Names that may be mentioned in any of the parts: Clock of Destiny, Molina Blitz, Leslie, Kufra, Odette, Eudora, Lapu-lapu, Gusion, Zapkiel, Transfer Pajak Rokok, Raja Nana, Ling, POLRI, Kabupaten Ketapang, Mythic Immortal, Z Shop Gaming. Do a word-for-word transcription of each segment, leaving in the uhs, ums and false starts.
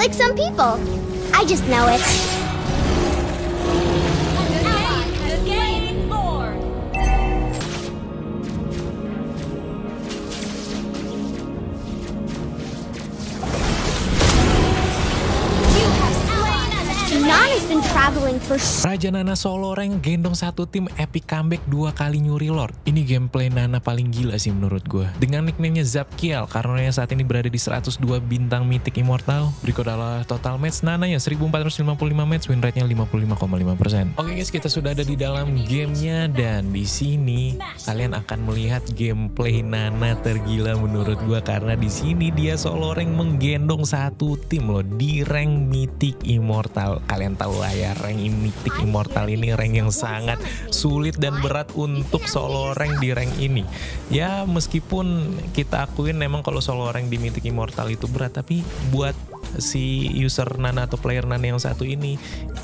Like some people. I just know it. Nana's been traveling for... Raja Nana solo rank gendong satu tim epic comeback dua kali nyuri Lord. Ini gameplay Nana paling gila sih menurut gue. Dengan nickname-nya Zapkiel, karena saat ini berada di seratus dua bintang Mythic Immortal. Berikut adalah total match Nana ya, seribu empat ratus lima puluh lima match, win rate-nya lima puluh lima koma lima persen. Oke guys, kita sudah ada di dalam gamenya dan di sini kalian akan melihat gameplay Nana tergila menurut gue, karena di sini dia solo rank menggendong satu tim loh di rank Mythic Immortal. Kalian tahu lah ya, rank Mythic Immortal ini rank yang sangat sulit dan berat untuk solo rank di rank ini. Ya meskipun kita akuin memang kalau solo rank di Mythic Immortal itu berat, tapi buat si user Nana atau player Nana yang satu ini,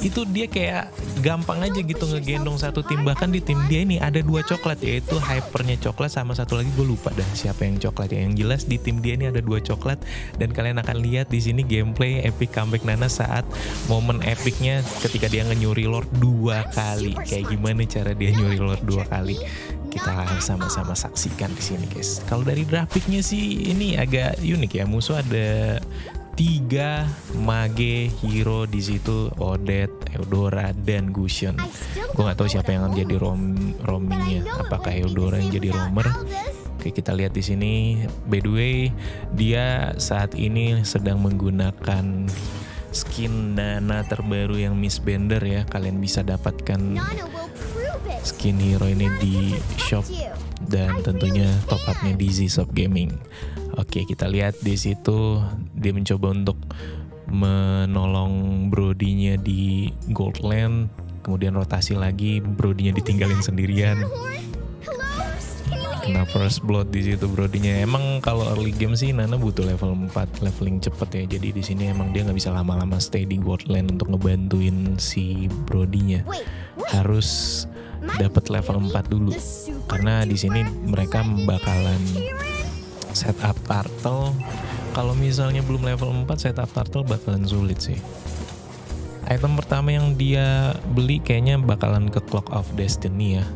itu dia kayak gampang aja gitu ngegendong satu tim. Bahkan di tim dia ini ada dua coklat, yaitu hypernya coklat sama satu lagi gue lupa dan siapa yang coklat ya. Yang jelas di tim dia ini ada dua coklat dan kalian akan lihat di sini gameplay epic comeback Nana saat momen epic epicnya ketika dia nyuri Lord dua kali. Kayak gimana cara dia nyuri Lord dua kali, kita sama-sama saksikan di sini guys. Kalau dari grafiknya sih ini agak unik ya, musuh ada tiga mage hero di situ, Odette, Eudora, dan Gusion. Gue nggak tahu siapa yang menjadi rom roamingnya, apakah Eudora yang jadi roamer. Oke, kita lihat di sini. By the way, dia saat ini sedang menggunakan skin Nana terbaru yang Miss Bender ya. Kalian bisa dapatkan skin hero ini di shop dan tentunya top up-nya di Z Shop Gaming. Oke, kita lihat di situ dia mencoba untuk menolong Brody-nya di Goldland, kemudian rotasi lagi, Brody-nya ditinggalin sendirian. Nah, first blood di situ Brody-nya. Emang kalau early game sih Nana butuh level empat, leveling cepet ya. Jadi di sini emang dia nggak bisa lama-lama stay di Goldland untuk ngebantuin si Brody-nya. Harus dapat level empat dulu, karena di sini mereka bakalan setup turtle. Kalau misalnya belum level empat, setup turtle bakalan sulit sih. Item pertama yang dia beli kayaknya bakalan ke Clock of Destiny ya.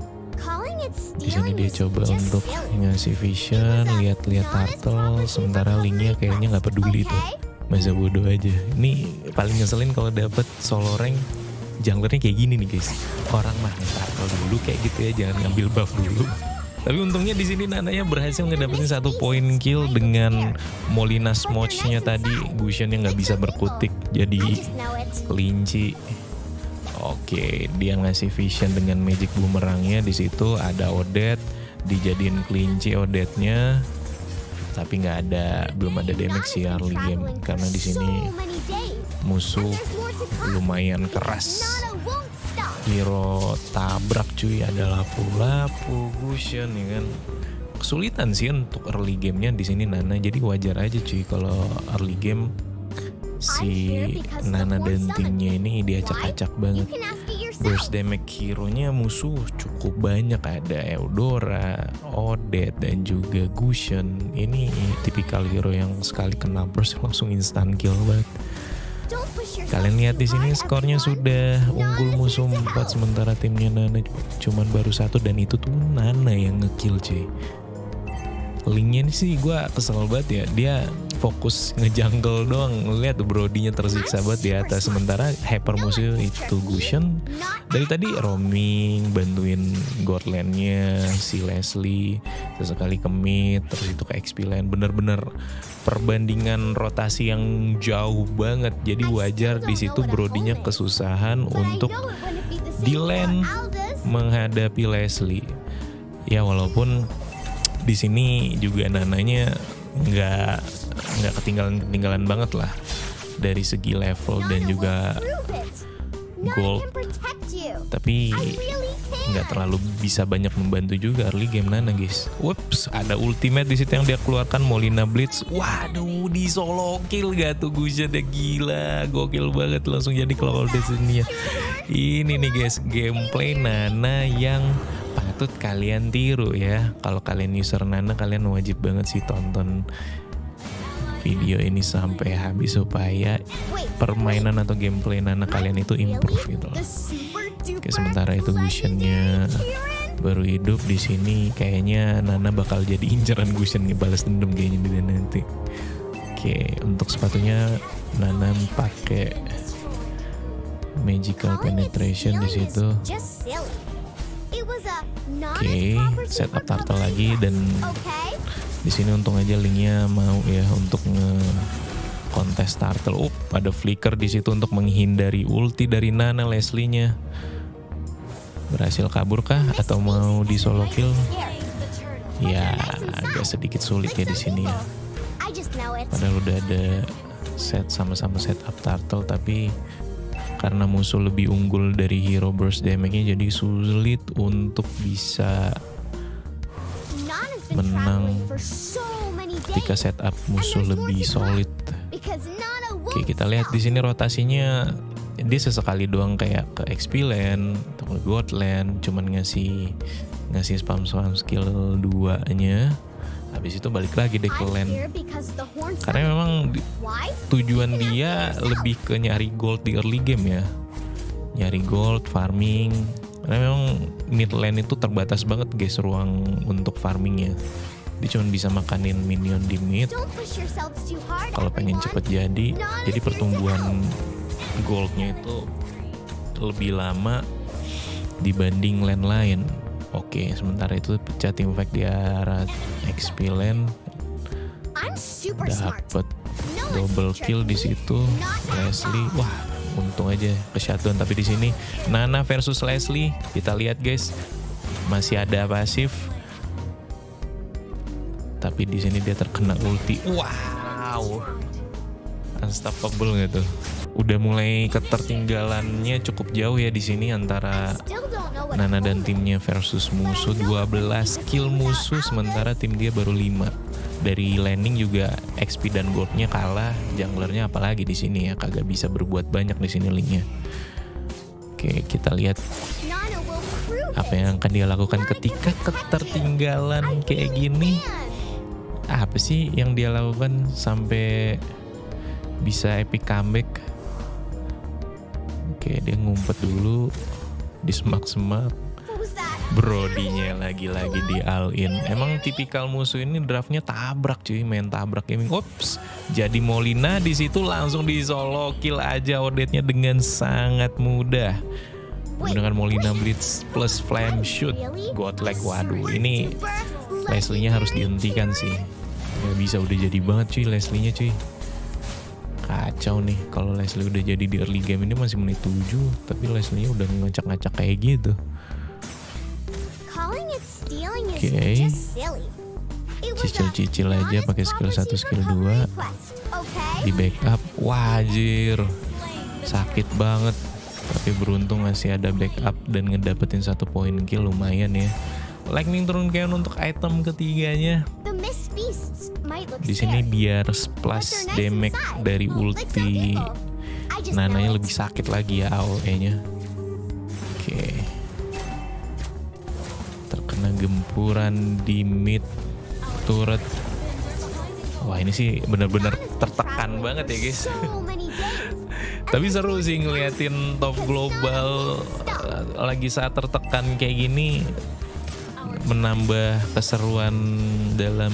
Di sini dia coba untuk ngasih vision, lihat-lihat turtle, sementara Lingnya kayaknya nggak peduli tuh, masa bodoh aja. Ini paling ngeselin kalau dapet solo rank junglernya kayak gini nih guys, orang mah turtle dulu kayak gitu ya, jangan ngambil buff dulu. Tapi untungnya di sini Nananya berhasil ngedapetin satu poin kill dengan Molina Smouch-nya tadi. Gusion yang nggak bisa berkutik jadi kelinci. Oke, dia ngasih vision dengan magic boomerangnya. Di situ ada Odette, dijadiin kelinci Odette-nya, tapi nggak ada, belum ada damage sih early game, karena di sini musuh lumayan keras. Hero tabrak cuy, ada Lapu-lapu, Gusion ya kan. Kesulitan sih untuk early gamenya di sini Nana, jadi wajar aja cuy kalau early game si Nana dan timnya ini diacak-acak banget. Burst damage hero-nya musuh cukup banyak, ada Eudora, Odette, dan juga Gusion. Ini tipikal hero yang sekali kena burst langsung instant kill banget. Kalian lihat di sini skornya sudah unggul musuh empat, sementara timnya Nana cuman baru satu, dan itu tuh Nana yang ngekill cuy. Linknya sih gue kesel banget ya, dia fokus ngejungle doang. Lihat Brody-nya tersiksa banget di atas, sementara hyper musuh itu Gusion dari tadi roaming bantuin Goldland-nya si Leslie, sesekali ke mid, terus itu ke X P lane. Bener-bener perbandingan rotasi yang jauh banget, jadi wajar di situ Brody-nya kesusahan untuk di lane menghadapi Leslie ya. Walaupun di sini juga Nananya nggak nggak ketinggalan ketinggalan banget lah dari segi level dan juga gold, tapi nggak terlalu bisa banyak membantu juga early game Nana guys. Whoops, ada ultimate di situ yang dia keluarkan, Molina Blitz. Waduh, di solo kill gak tuh Gusion ya, gila, gokil banget, langsung jadi Clock of Destiny. Ini nih guys gameplay Nana yang patut kalian tiru ya. Kalau kalian user Nana, kalian wajib banget sih tonton video ini sampai habis supaya permainan atau gameplay Nana kalian itu improve gitu loh. Oke, sementara itu Gusionnya baru hidup di sini. Kayaknya Nana bakal jadi inceran Gusion nih, balas dendam kayaknya dia nanti. Oke, untuk sepatunya Nana pakai Magical Penetration di situ. Oke, setup turtle lagi, dan di sini untung aja Linknya mau ya untuk nge-kontes turtle. Up, ada flicker di situ untuk menghindari ulti dari Nana. Leslie-nya berhasil kabur kah atau mau di solo kill? Ya, agak sedikit sulit ya di sini ya. Padahal udah ada set sama-sama setup turtle, tapi karena musuh lebih unggul dari hero burst damage-nya, jadi sulit untuk bisa menang ketika setup musuh lebih solid. Oke, kita lihat di sini rotasinya dia sesekali doang kayak ke X P land atau God land, cuman ngasih ngasih spam spam skill duanya. Habis itu balik lagi deh ke land, karena memang tujuan dia lebih ke nyari gold di early game ya, nyari gold, farming, karena memang mid lane itu terbatas banget guys ruang untuk farmingnya. Dia cuma bisa makanin minion di mid kalau pengen cepet jadi, jadi pertumbuhan goldnya itu lebih lama dibanding lane lain. Oke, sementara itu pecah tim fight di arah X P lane. Dapat double kill di situ Leslie. Wah, untung aja ke shutdown, tapi di sini Nana versus Leslie. Kita lihat guys, masih ada pasif. Tapi di sini dia terkena ulti. Wow. Unstoppable gitu. Udah mulai ketertinggalannya cukup jauh ya di sini antara Nana dan timnya versus musuh. Dua belas kill musuh sementara tim dia baru lima. Dari landing juga X P dan goldnya kalah, junglernya apalagi di sini ya kagak bisa berbuat banyak di sini Linknya. Oke, kita lihat apa yang akan dia lakukan ketika ketertinggalan kayak gini. Apa sih yang dia lakukan sampai bisa epic comeback? Oke, dia ngumpet dulu di semak-semak. Brodinya lagi-lagi di all in. Emang tipikal musuh ini draftnya tabrak cuy, main tabrak gaming. Ups, jadi Molina di situ langsung di solo kill aja Odette-nya dengan sangat mudah menggunakan Molina Blitz plus flame shoot. Godlike, waduh ini Leslie-nya harus dihentikan sih. Gak bisa, udah jadi banget cuy Leslie-nya cuy. Kacau nih kalau Leslie udah jadi di early game ini, masih menit tujuh tapi Leslie udah ngacak-ngacak kayak gitu. Oke, okay. Cicil-cicil aja pakai skill satu, skill dua, di backup. Wajir, sakit banget. Tapi beruntung masih ada backup dan ngedapetin satu poin kill, lumayan ya. Lightning turun cannon untuk item ketiganya. Di sini biar splash damage dari ulti Nananya lebih sakit lagi ya A O E-nya. Oke, terkena gempuran di mid turret. Wah, ini sih bener-bener tertekan banget ya guys. Tapi seru sih ngeliatin top global lagi saat tertekan kayak gini, menambah keseruan dalam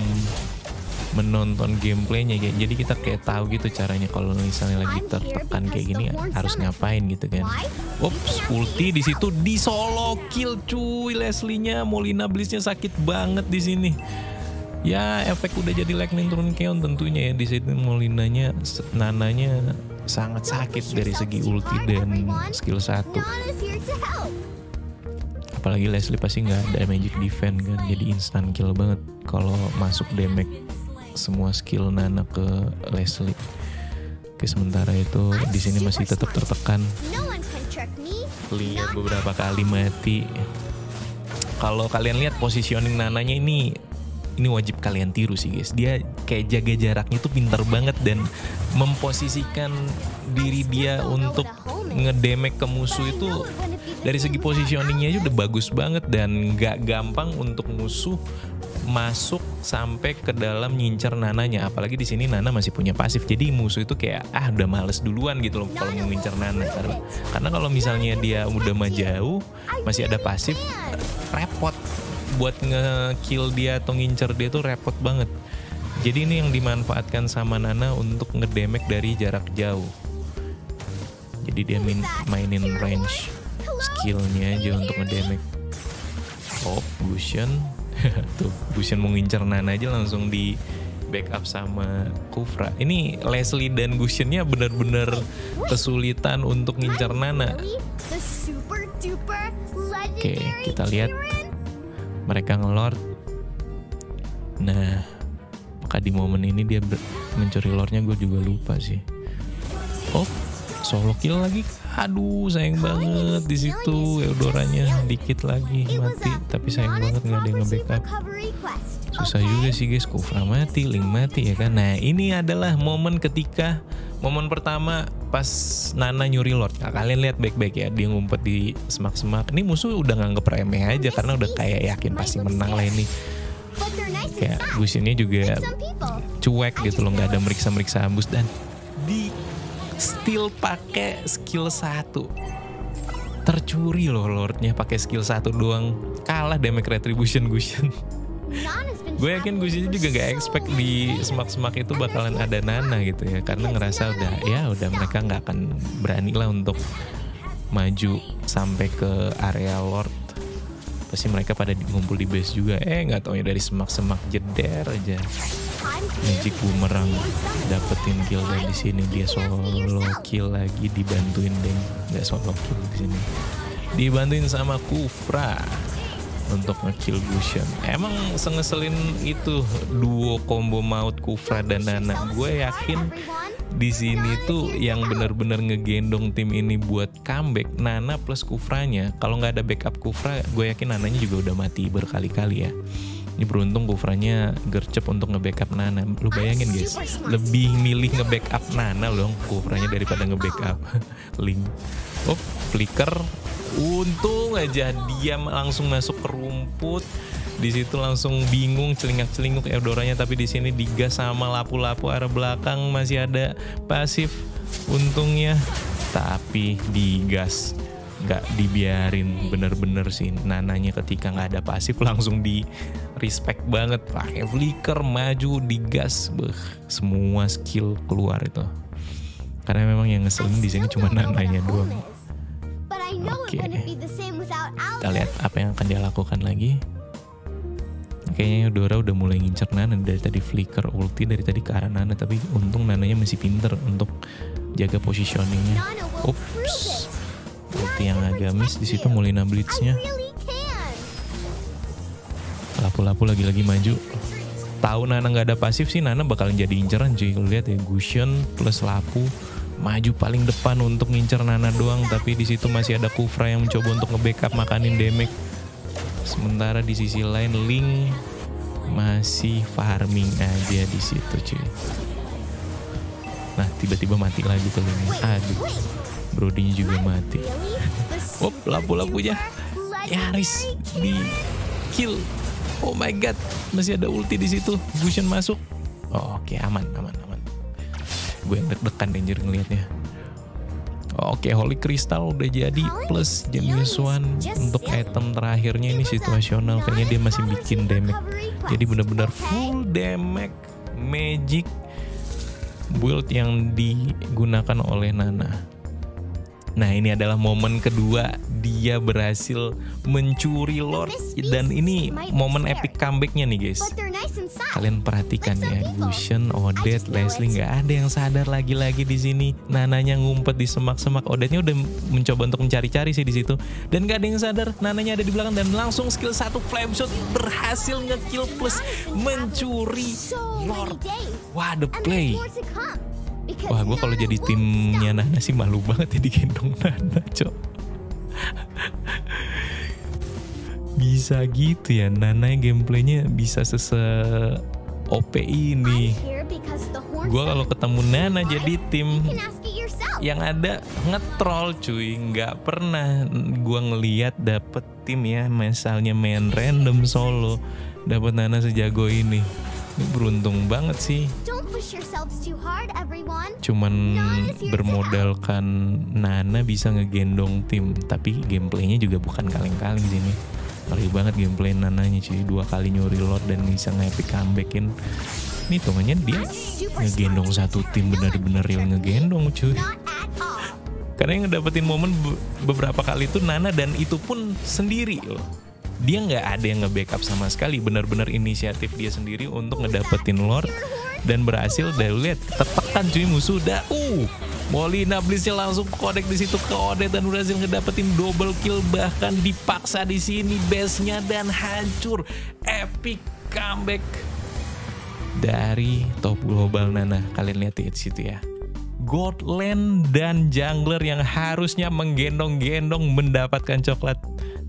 menonton gameplaynya kayak. Jadi kita kayak tahu gitu caranya kalau misalnya lagi tertekan kayak gini harus ngapain gitu kan. Ups, ulti di situ di solo kill cuy Leslie-nya. Molina Blitz-nya sakit banget di sini. Ya, efek udah jadi lightning turun keon tentunya ya di sini. Molinanya, Nananya sangat sakit dari segi ulti dan skill satu. Apalagi Leslie pasti nggak ada magic defense kan, jadi instant kill banget kalau masuk damage semua skill Nana ke Leslie. Oke, sementara itu di sini masih tetap tertekan. Lihat beberapa kali mati. Kalau kalian lihat positioning Nananya ini, ini wajib kalian tiru sih guys. Dia kayak jaga jaraknya tuh pintar banget dan memposisikan diri dia untuk ngedamage ke musuh itu. Dari segi positioningnya aja udah bagus banget dan gak gampang untuk musuh masuk sampai ke dalam nyincer Nananya. Apalagi di sini Nana masih punya pasif, jadi musuh itu kayak ah udah males duluan gitu loh kalau mau ngincer Nana. Karena, karena kalau misalnya dia udah majauh masih ada pasif, repot buat nge-kill dia atau ngincer dia tuh repot banget. Jadi ini yang dimanfaatkan sama Nana untuk ngedamage dari jarak jauh. Jadi dia main, mainin range skillnya aja untuk ngedamage. Oh, Gusion. Tuh, Gusion mau ngincer Nana aja langsung di backup sama Kufra. Ini Leslie dan Gusionnya bener-bener kesulitan untuk ngincer Nana. Oke, kita lihat mereka ngelord. Nah, di momen ini dia mencuri lore-nya gue juga lupa sih. Oh, solo kill lagi. Aduh, sayang banget di situ Eudoranya dikit lagi mati, tapi sayang banget nggak ada yang nge-backup. Susah juga sih guys, Kufra mati, Ling mati ya kan. Nah, ini adalah momen ketika momen pertama pas Nana nyuri lord. Nah, kalian lihat baik-baik ya, dia ngumpet di semak-semak. Ini musuh udah nganggep remeh aja karena udah kayak yakin pasti menang lah ini. Kayak Gus ini juga cuek gitu loh, nggak ada meriksa-meriksa ambus dan di still pakai skill satu. Tercuri loh lordnya pakai skill satu doang, kalah damage retribution Gusion. Gue yakin Gusion juga gak expect di semak-semak itu bakalan ada Nana gitu ya, karena ngerasa udah ya udah mereka nggak akan berani lah untuk maju sampai ke area lord. Pasti mereka pada ngumpul di base juga. Eh, nggak taunya dari semak-semak jeder aja. Magic Boomerang dapetin kill dari di sini. Dia solo kill lagi, dibantuin deh. Nggak solo kill di sini. Dibantuin sama Kufra untuk nge-kill Gusion. Emang sengeselin itu duo combo maut Kufra dan Nana. Gue yakin di sini tuh yang benar-benar ngegendong tim ini buat comeback Nana plus Kufranya. Kalau nggak ada backup Kufra, gue yakin Nananya juga udah mati berkali-kali ya. Ini beruntung Kufranya gercep untuk nge-backup Nana. Lu bayangin guys, lebih milih nge-backup Nana loh Kufranya daripada nge-backup Link. Oh, flicker. Untung aja dia langsung masuk ke rumput. Di situ langsung bingung celingak-celinguk Eudoranya, tapi di sini digas sama Lapu-lapu arah belakang masih ada pasif untungnya, tapi digas nggak dibiarin bener-bener sih Nananya. Ketika nggak ada pasif langsung di respect banget, pakai flicker maju digas, beuh, semua skill keluar itu. Karena memang yang ngeselin di sini cuma Nananya doang. Oke, okay. Kita lihat apa yang akan dia lakukan lagi. Kayaknya Eudora udah mulai ngincer Nana dari tadi, flicker ulti dari tadi ke arah Nana, tapi untung Nananya masih pinter untuk jaga positioningnya. Ups, ulti yang agak miss di situ Molina Blitznya. Lapu-lapu lagi-lagi maju. Tahu Nana nggak ada pasif sih, Nana bakalan jadi inceran cuy. Lihat ya, Gusion plus Lapu maju paling depan untuk ngincer Nana doang, tapi di situ masih ada Kufra yang mencoba untuk nge-backup makanin damage. Sementara di sisi lain Ling masih farming aja di situ cuy. Nah, tiba-tiba mati lagi tuh Ling. Aduh, Brody juga mati. Wop, Lapu-lapunya nyaris di kill. Oh my god, masih ada ulti di situ. Gusion masuk. Oh, oke, okay. aman, aman, aman. Gue yang deg-degan anjir ngelihatnya. Oke, Holy Crystal udah jadi plus Genius One untuk item terakhirnya. Ini situasional, kayaknya dia masih bikin damage. Jadi benar-benar full damage magic build yang digunakan oleh Nana. Nah, ini adalah momen kedua dia berhasil mencuri lord, dan ini momen epic comebacknya nih guys. Kalian perhatikan ya, Gusion, Odette, Leslie nggak ada yang sadar lagi-lagi di sini. Nananya ngumpet di semak-semak, Odette-nya udah mencoba untuk mencari-cari sih di situ, dan nggak ada yang sadar Nananya ada di belakang, dan langsung skill satu flame shot berhasil ngekill plus mencuri lord. Wah, the play. Wah, gue kalau jadi timnya Nana sih malu banget ya digendong Nana, cok. Bisa gitu ya, Nana gameplaynya bisa sese-O P ini. Gue kalau ketemu Nana jadi tim yang ada ngetrol cuy, nggak pernah gue ngeliat dapet tim ya, misalnya main random solo. dapat Nana sejago ini. Ini beruntung banget sih. Cuman bermodalkan Nana bisa ngegendong tim, tapi gameplaynya juga bukan kaleng-kaleng sini. Parah banget gameplay Nananya cuy, dua kali nyuri lot dan bisa nge-epic comebackin. Ini hitungannya dia ngegendong satu tim, benar-benar real ngegendong cuy. Karena yang ngedapetin momen beberapa kali itu Nana, dan itu pun sendiri loh. Dia nggak ada yang nge-backup sama sekali, benar-benar inisiatif dia sendiri untuk ngedapetin lord dan berhasil. Dan lihat tertekan cuy musuh dah. Uh, Molina Blitznya langsung kodek di situ ke Odette dan berhasil ngedapetin double kill, bahkan dipaksa di sini base-nya dan hancur. Epic comeback dari top global Nana. Kalian lihat di situ ya. Godland dan jungler yang harusnya menggendong-gendong mendapatkan coklat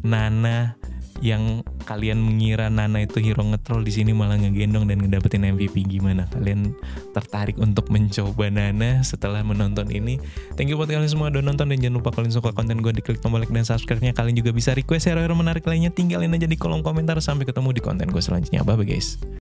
Nana, yang kalian mengira Nana itu hero ngetrol, di sini malah ngegendong dan ngedapetin M V P. Gimana? Kalian tertarik untuk mencoba Nana setelah menonton ini? Thank you buat kalian semua udah nonton, dan jangan lupa kalian suka konten gue diklik tombol like dan subscribe-nya. Kalian juga bisa request hero-hero menarik lainnya, tinggalin aja di kolom komentar. Sampai ketemu di konten gue selanjutnya. Bye bye guys.